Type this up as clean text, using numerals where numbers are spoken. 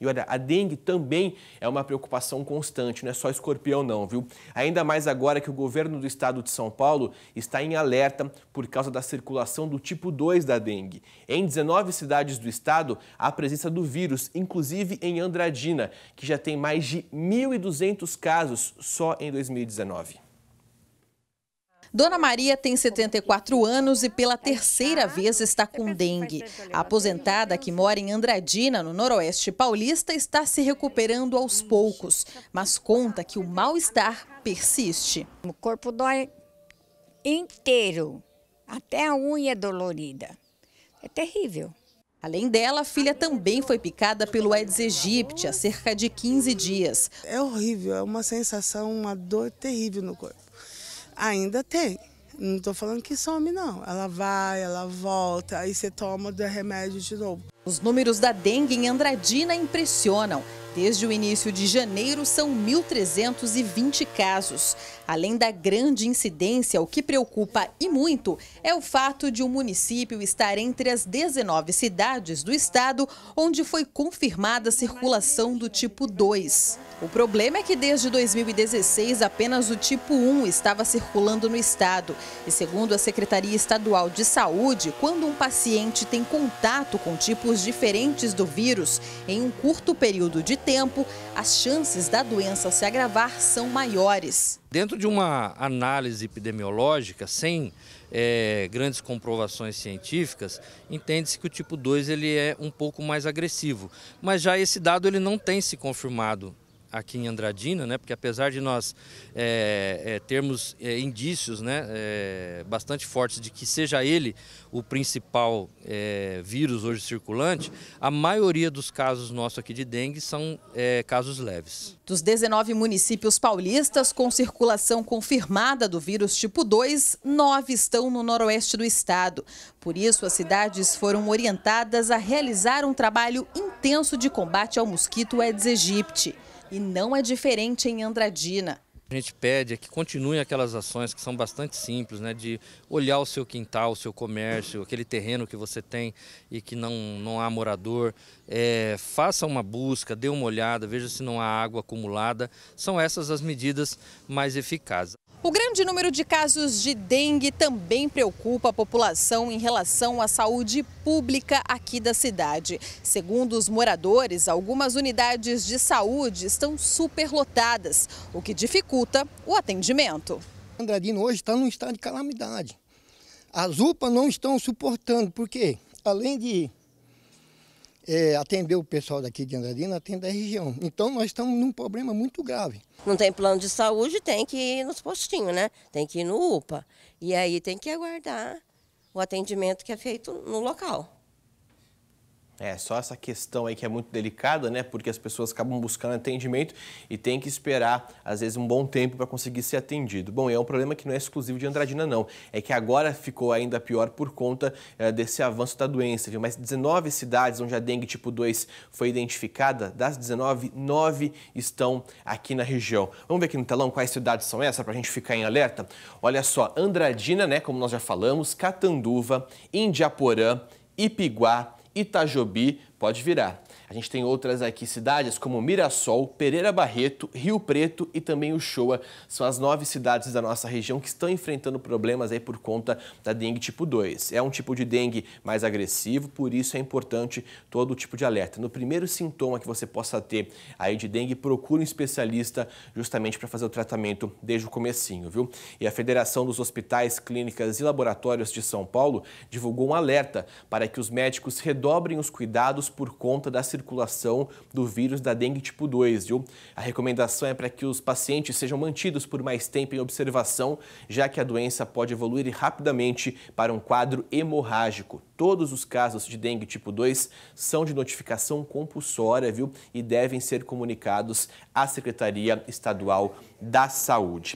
E olha, a dengue também é uma preocupação constante, não é só escorpião não, viu? Ainda mais agora que o governo do estado de São Paulo está em alerta por causa da circulação do tipo 2 da dengue. Em 19 cidades do estado, há a presença do vírus, inclusive em Andradina, que já tem mais de 1.200 casos só em 2019. Dona Maria tem 74 anos e pela terceira vez está com dengue. A aposentada, que mora em Andradina, no noroeste paulista, está se recuperando aos poucos, mas conta que o mal-estar persiste. O corpo dói inteiro, até a unha é dolorida. É terrível. Além dela, a filha também foi picada pelo Aedes aegypti há cerca de 15 dias. É horrível, é uma sensação, uma dor terrível no corpo. Ainda tem. Não estou falando que some, não. Ela vai, ela volta, aí você toma do remédio de novo. Os números da dengue em Andradina impressionam. Desde o início de janeiro, são 1.320 casos. Além da grande incidência, o que preocupa e muito é o fato de o município estar entre as 19 cidades do estado onde foi confirmada a circulação do tipo 2. O problema é que desde 2016 apenas o tipo 1 estava circulando no estado. E segundo a Secretaria Estadual de Saúde, quando um paciente tem contato com tipos diferentes do vírus em um curto período de tempo, as chances da doença se agravar são maiores. Dentro de uma análise epidemiológica, sem grandes comprovações científicas, entende-se que o tipo 2 ele é um pouco mais agressivo. Mas já esse dado ele não tem se confirmado aqui em Andradina, né? Porque apesar de nós termos indícios, né, bastante fortes de que seja ele o principal vírus hoje circulante, a maioria dos casos nossos aqui de dengue são casos leves. Dos 19 municípios paulistas com circulação confirmada do vírus tipo 2, 9 estão no noroeste do estado. Por isso, as cidades foram orientadas a realizar um trabalho intenso de combate ao mosquito Aedes aegypti. E não é diferente em Andradina. A gente pede que continuem aquelas ações que são bastante simples, né? De olhar o seu quintal, o seu comércio, aquele terreno que você tem e que não há morador. Faça uma busca, dê uma olhada, veja se não há água acumulada. São essas as medidas mais eficazes. O grande número de casos de dengue também preocupa a população em relação à saúde pública aqui da cidade. Segundo os moradores, algumas unidades de saúde estão superlotadas, o que dificulta o atendimento. Andradina hoje está num estado de calamidade. As UPA não estão suportando, porque além de atender o pessoal daqui de Andradina, atende a região. Então nós estamos num problema muito grave. Não tem plano de saúde, tem que ir nos postinhos, né? Tem que ir no UPA. E aí tem que aguardar o atendimento que é feito no local. Só essa questão aí que é muito delicada, né? Porque as pessoas acabam buscando atendimento e tem que esperar, às vezes, um bom tempo para conseguir ser atendido. Bom, e é um problema que não é exclusivo de Andradina, não. É que agora ficou ainda pior por conta desse avanço da doença, viu? Mas 19 cidades onde a dengue tipo 2 foi identificada, das 19, 9 estão aqui na região. Vamos ver aqui no telão quais cidades são essas para a gente ficar em alerta? Olha só, Andradina, né? Como nós já falamos, Catanduva, Indiaporã, Ipiguá, Itajobi, pode virar. A gente tem outras aqui, cidades como Mirassol, Pereira Barreto, Rio Preto e também o Shoa. São as 9 cidades da nossa região que estão enfrentando problemas aí por conta da dengue tipo 2. É um tipo de dengue mais agressivo, por isso é importante todo tipo de alerta. No primeiro sintoma que você possa ter aí de dengue, procure um especialista justamente para fazer o tratamento desde o comecinho, viu? E a Federação dos Hospitais, Clínicas e Laboratórios de São Paulo divulgou um alerta para que os médicos redobrem os cuidados por conta da circulação do vírus da dengue tipo 2, viu? A recomendação é para que os pacientes sejam mantidos por mais tempo em observação, já que a doença pode evoluir rapidamente para um quadro hemorrágico. Todos os casos de dengue tipo 2 são de notificação compulsória, viu? E devem ser comunicados à Secretaria Estadual da Saúde.